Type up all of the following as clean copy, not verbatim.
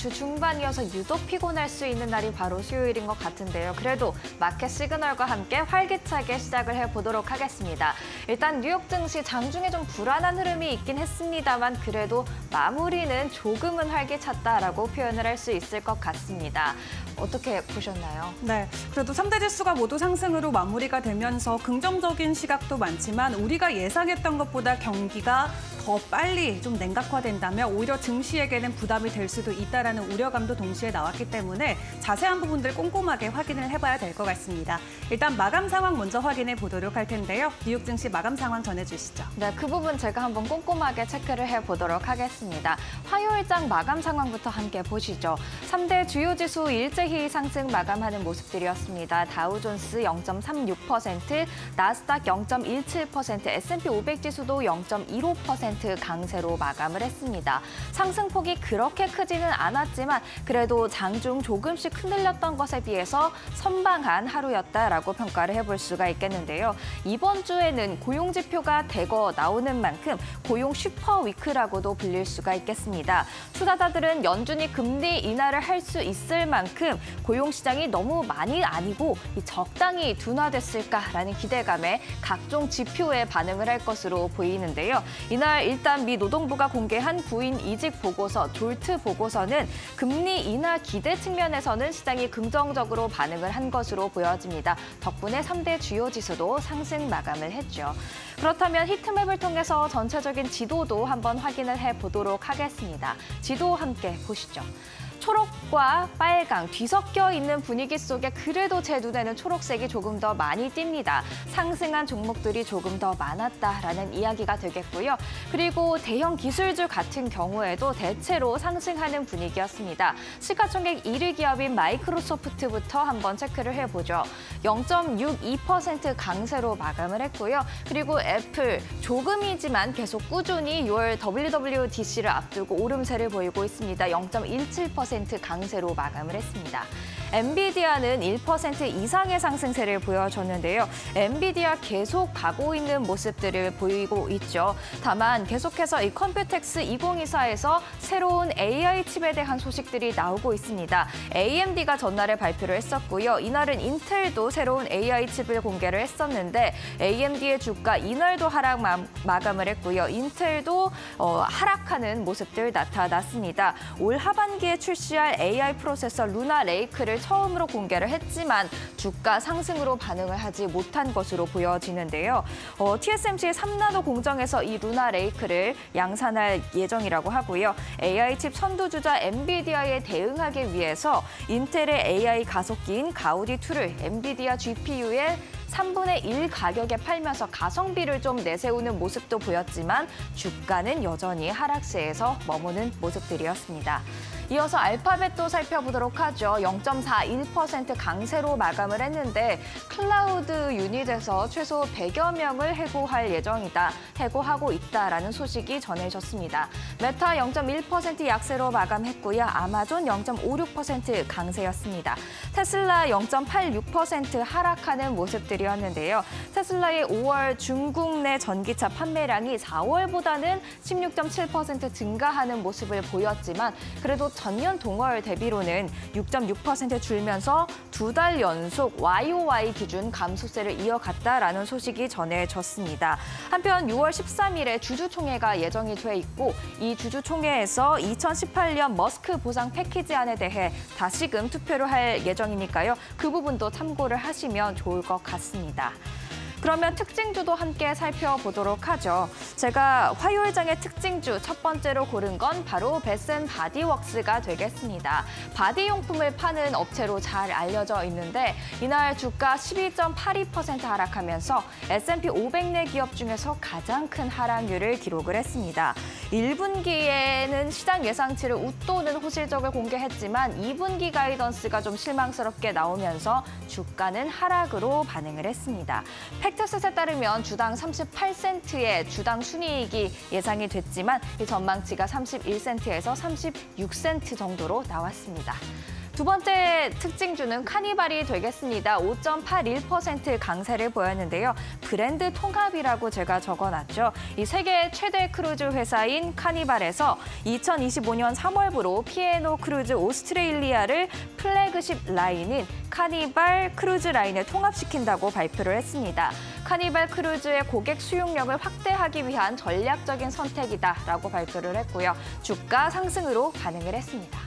주 중반이어서 유독 피곤할 수 있는 날이 바로 수요일인 것 같은데요. 그래도 마켓 시그널과 함께 활기차게 시작을 해보도록 하겠습니다. 일단 뉴욕 증시 장중에 좀 불안한 흐름이 있긴 했습니다만 그래도 마무리는 조금은 활기찼다라고 표현을 할 수 있을 것 같습니다. 어떻게 보셨나요? 네, 그래도 3대 지수가 모두 상승으로 마무리가 되면서 긍정적인 시각도 많지만 우리가 예상했던 것보다 경기가 더 빨리 좀 냉각화된다면 오히려 증시에게는 부담이 될 수도 있다는 우려감도 동시에 나왔기 때문에 자세한 부분들 꼼꼼하게 확인을 해봐야 될 것 같습니다. 일단 마감 상황 먼저 확인해 보도록 할 텐데요. 뉴욕 증시 마감 상황 전해주시죠. 네, 그 부분 제가 한번 꼼꼼하게 체크를 해보도록 하겠습니다. 화요일장 마감 상황부터 함께 보시죠. 3대 주요 지수 일제히 상승 마감하는 모습들이었습니다. 다우존스 0.36%, 나스닥 0.17%, S&P 500 지수도 0.15% 강세로 마감을 했습니다. 상승폭이 그렇게 크지는 않았지만 그래도 장중 조금씩 흔들렸던 것에 비해서 선방한 하루였다라고 평가를 해볼 수가 있겠는데요. 이번 주에는 고용지표가 대거 나오는 만큼 고용 슈퍼위크라고도 불릴 수가 있겠습니다. 투자자들은 연준이 금리 인하를 할 수 있을 만큼 고용시장이 너무 많이 아니고 적당히 둔화됐을까라는 기대감에 각종 지표에 반응을 할 것으로 보이는데요. 이날 일단 미 노동부가 공개한 구인 이직 보고서, 졸트 보고서는 금리 인하 기대 측면에서는 시장이 긍정적으로 반응을 한 것으로 보여집니다. 덕분에 3대 주요 지수도 상승 마감을 했죠. 그렇다면 히트맵을 통해서 전체적인 지도도 한번 확인을 해보도록 하겠습니다. 지도 함께 보시죠. 초록과 빨강, 뒤섞여 있는 분위기 속에 그래도 제 눈에는 초록색이 조금 더 많이 띕니다. 상승한 종목들이 조금 더 많았다라는 이야기가 되겠고요. 그리고 대형 기술주 같은 경우에도 대체로 상승하는 분위기였습니다. 시가총액 1위 기업인 마이크로소프트부터 한번 체크를 해보죠. 0.62% 강세로 마감을 했고요. 그리고 애플, 조금이지만 계속 꾸준히 6월 WWDC를 앞두고 오름세를 보이고 있습니다. 0.17% 강세로 마감을 했습니다. 엔비디아는 1% 이상의 상승세를 보여줬는데요. 엔비디아 계속 가고 있는 모습들을 보이고 있죠. 다만 계속해서 이 컴퓨텍스 2024에서 새로운 AI 칩에 대한 소식들이 나오고 있습니다. AMD가 전날에 발표를 했었고요. 이날은 인텔도 새로운 AI 칩을 공개를 했었는데 AMD의 주가 이날도 하락 마감을 했고요. 인텔도 하락하는 모습들 나타났습니다. 올 하반기에 출시할 AI 프로세서 루나 레이크를 처음으로 공개를 했지만 주가 상승으로 반응을 하지 못한 것으로 보여지는데요. TSMC의 3나노 공정에서 이 루나 레이크를 양산할 예정이라고 하고요. AI 칩 선두주자 엔비디아에 대응하기 위해서 인텔의 AI 가속기인 가우디2를 엔비디아 GPU에 3분의 1 가격에 팔면서 가성비를 좀 내세우는 모습도 보였지만 주가는 여전히 하락세에서 머무는 모습들이었습니다. 이어서 알파벳도 살펴보도록 하죠. 0.41% 강세로 마감을 했는데 클라우드 유닛에서 최소 100여 명을 해고할 예정이다, 해고하고 있다라는 소식이 전해졌습니다. 메타 0.1% 약세로 마감했고요. 아마존 0.56% 강세였습니다. 테슬라 0.86% 하락하는 모습들이었는데요. 테슬라의 5월 중국 내 전기차 판매량이 4월보다는 16.7% 증가하는 모습을 보였지만 그래도 전년 동월 대비로는 6.6% 줄면서 두 달 연속 YOY 기준 감소세를 이어갔다라는 소식이 전해졌습니다. 한편 6월 13일에 주주총회가 예정이 돼 있고 이 주주총회에서 2018년 머스크 보상 패키지안에 대해 다시금 투표를 할 예정이니까요. 그 부분도 참고를 하시면 좋을 것 같습니다. 그러면 특징주도 함께 살펴보도록 하죠. 제가 화요일장의 특징주 첫 번째로 고른 건 바로 베스앤바디웍스가 되겠습니다. 바디용품을 파는 업체로 잘 알려져 있는데 이날 주가 12.82% 하락하면서 S&P 500 내 기업 중에서 가장 큰 하락률을 기록을 했습니다. 1분기에는 시장 예상치를 웃도는 호실적을 공개했지만 2분기 가이던스가 좀 실망스럽게 나오면서 주가는 하락으로 반응을 했습니다. 팩트셋에 따르면 주당 38센트의 주당 순이익이 예상이 됐지만 이 전망치가 31센트에서 36센트 정도로 나왔습니다. 두 번째 특징주는 카니발이 되겠습니다. 5.81% 강세를 보였는데요. 브랜드 통합이라고 제가 적어놨죠. 이 세계 최대 크루즈 회사인 카니발에서 2025년 3월부로 P&O 크루즈 오스트레일리아를 플래그십 라인인 카니발 크루즈 라인에 통합시킨다고 발표를 했습니다. 카니발 크루즈의 고객 수용력을 확대하기 위한 전략적인 선택이다라고 발표를 했고요. 주가 상승으로 반응을 했습니다.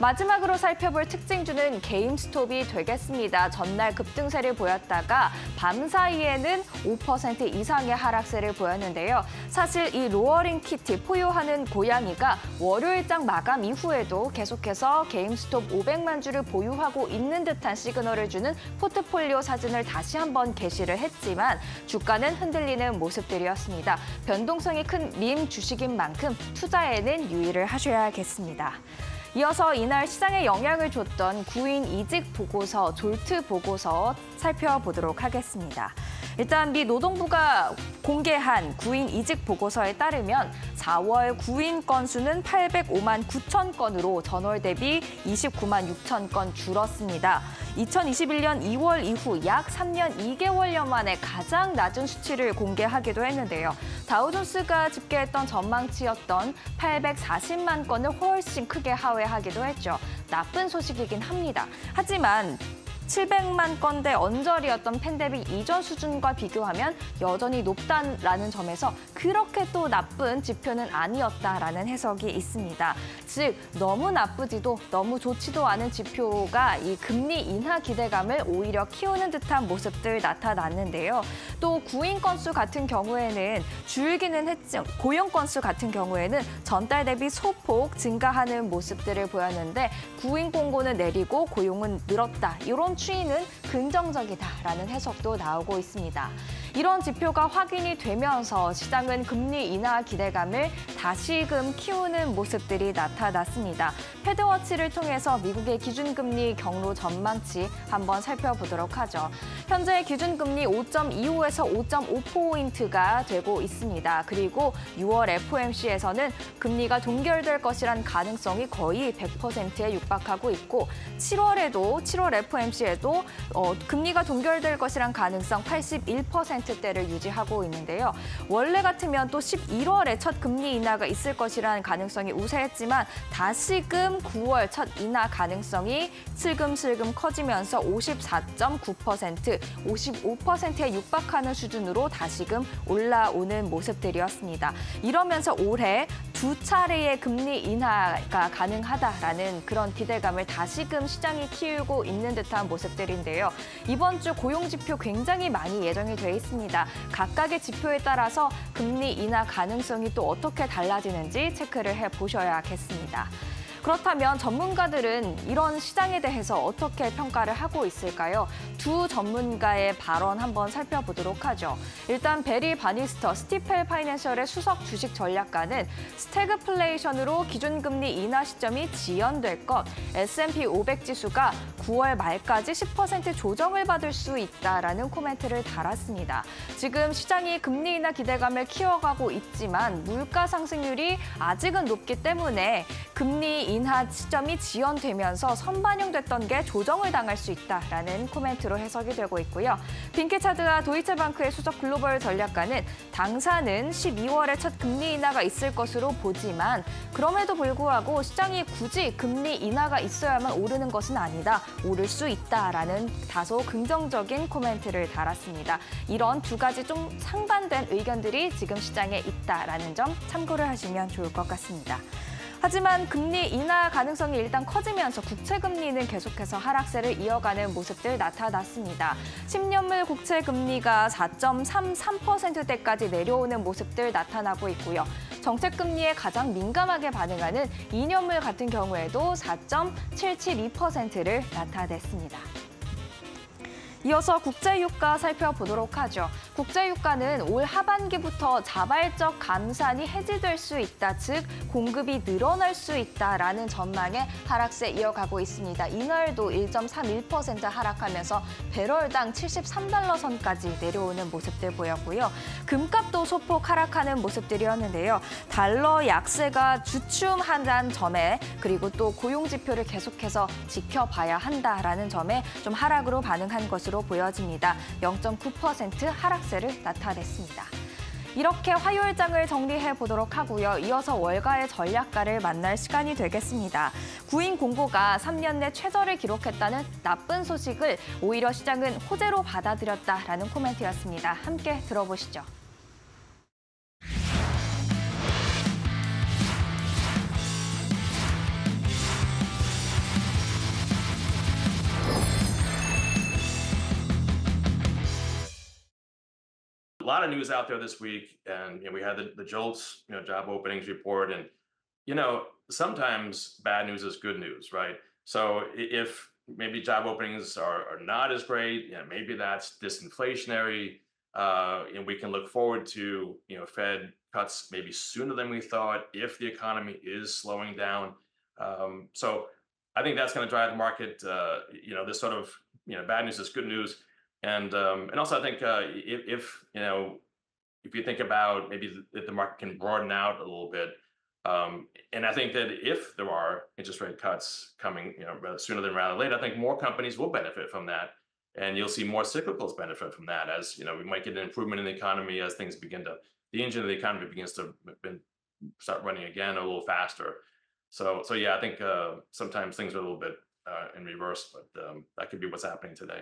마지막으로 살펴볼 특징주는 게임스톱이 되겠습니다. 전날 급등세를 보였다가 밤사이에는 5% 이상의 하락세를 보였는데요. 사실 이 로어링 키티, 포효하는 고양이가 월요일장 마감 이후에도 계속해서 게임스톱 500만 주를 보유하고 있는 듯한 시그널을 주는 포트폴리오 사진을 다시 한번 게시를 했지만 주가는 흔들리는 모습들이었습니다. 변동성이 큰 밈 주식인 만큼 투자에는 유의를 하셔야겠습니다. 이어서 이날 시장에 영향을 줬던 구인 이직 보고서, 졸트 보고서 살펴보도록 하겠습니다. 일단 미 노동부가 공개한 구인 이직 보고서에 따르면 4월 구인 건수는 805만 9천 건으로 전월 대비 29만 6천 건 줄었습니다. 2021년 2월 이후 약 3년 2개월여 만에 가장 낮은 수치를 공개하기도 했는데요. 다우존스가 집계했던 전망치였던 840만 건을 훨씬 크게 하회하기도 했죠. 나쁜 소식이긴 합니다. 하지만 700만 건대 언저리였던 팬데믹 이전 수준과 비교하면 여전히 높다라는 점에서 그렇게 또 나쁜 지표는 아니었다라는 해석이 있습니다. 즉, 너무 나쁘지도 너무 좋지도 않은 지표가 이 금리 인하 기대감을 오히려 키우는 듯한 모습들 나타났는데요. 또 구인 건수 같은 경우에는 줄기는 했지만 고용 건수 같은 경우에는 전달 대비 소폭 증가하는 모습들을 보였는데 구인 공고는 내리고 고용은 늘었다. 이런 추이는 긍정적이다라는 해석도 나오고 있습니다. 이런 지표가 확인이 되면서 시장은 금리 인하 기대감을 다시금 키우는 모습들이 나타났습니다. 패드워치를 통해서 미국의 기준금리 경로 전망치 한번 살펴보도록 하죠. 현재 기준금리 5.25에서 5.5포인트가 되고 있습니다. 그리고 6월 FOMC에서는 금리가 동결될 것이란 가능성이 거의 100%에 육박하고 있고 7월 FOMC에도 금리가 동결될 것이란 가능성 81%대를 유지하고 있는데요. 원래 같으면 또 11월에 첫 금리 인하가 있을 것이란 가능성이 우세했지만 다시금 9월 첫 인하 가능성이 슬금슬금 커지면서 54.9%, 55%에 육박하는 수준으로 다시금 올라오는 모습들이었습니다. 이러면서 올해 두 차례의 금리 인하가 가능하다라는 그런 기대감을 다시금 시장이 키우고 있는 듯한 모습들인데요. 이번 주 고용지표 굉장히 많이 예정이 돼 있습니다. 각각의 지표에 따라서 금리 인하 가능성이 또 어떻게 달라지는지 체크를 해보셔야겠습니다. 그렇다면 전문가들은 이런 시장에 대해서 어떻게 평가를 하고 있을까요? 두 전문가의 발언 한번 살펴보도록 하죠. 일단 베리 바니스터, 스티펠 파이낸셜의 수석 주식 전략가는 스태그플레이션으로 기준금리 인하 시점이 지연될 것, S&P 500 지수가 9월 말까지 10% 조정을 받을 수 있다라는 코멘트를 달았습니다. 지금 시장이 금리 인하 기대감을 키워가고 있지만 물가 상승률이 아직은 높기 때문에 금리 인하 시점이 지연되면서 선반영됐던 게 조정을 당할 수 있다라는 코멘트로 해석이 되고 있고요. 빈케차드와 도이체방크의 수석 글로벌 전략가는 당사는 12월에 첫 금리 인하가 있을 것으로 보지만 그럼에도 불구하고 시장이 굳이 금리 인하가 있어야만 오르는 것은 아니다. 오를 수 있다라는 다소 긍정적인 코멘트를 달았습니다. 이런 두 가지 좀 상반된 의견들이 지금 시장에 있다라는 점 참고를 하시면 좋을 것 같습니다. 하지만 금리 인하 가능성이 일단 커지면서 국채 금리는 계속해서 하락세를 이어가는 모습들 나타났습니다. 10년물 국채 금리가 4.33%대까지 내려오는 모습들 나타나고 있고요. 정책 금리에 가장 민감하게 반응하는 2년물 같은 경우에도 4.772%를 나타냈습니다. 이어서 국제유가 살펴보도록 하죠. 국제유가는 올 하반기부터 자발적 감산이 해지될 수 있다, 즉 공급이 늘어날 수 있다라는 전망에 하락세 이어가고 있습니다. 이날도 1.31% 하락하면서 배럴당 73달러 선까지 내려오는 모습들 보였고요. 금값도 소폭 하락하는 모습들이었는데요. 달러 약세가 주춤한 점에 그리고 또 고용지표를 계속해서 지켜봐야 한다라는 점에 좀 하락으로 반응한 것으로 보여집니다. 0.9% 하락세를 나타냈습니다. 이렇게 화요일장을 정리해 보도록 하고요. 이어서 월가의 전략가를 만날 시간이 되겠습니다. 구인 공고가 3년 내 최저를 기록했다는 나쁜 소식을 오히려 시장은 호재로 받아들였다라는 코멘트였습니다. 함께 들어보시죠. A lot of news out there this week, and we had the JOLTS job openings report, and sometimes bad news is good news, right? So if maybe job openings are not as great, maybe that's disinflationary, and we can look forward to Fed cuts maybe sooner than we thought if the economy is slowing down. So I think that's going to drive the market. This sort of bad news is good news. And also, I think if you think about maybe if the market can broaden out a little bit, and I think that if there are interest rate cuts coming, sooner than rather late, I think more companies will benefit from that, and you'll see more cyclicals benefit from that. As we might get an improvement in the economy as things begin to, the engine of the economy begins to start running again a little faster. So yeah, I think sometimes things are a little bit in reverse, but that could be what's happening today.